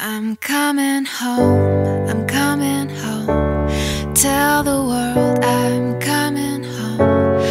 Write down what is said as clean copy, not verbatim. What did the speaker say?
I'm coming home, I'm coming home. Tell the world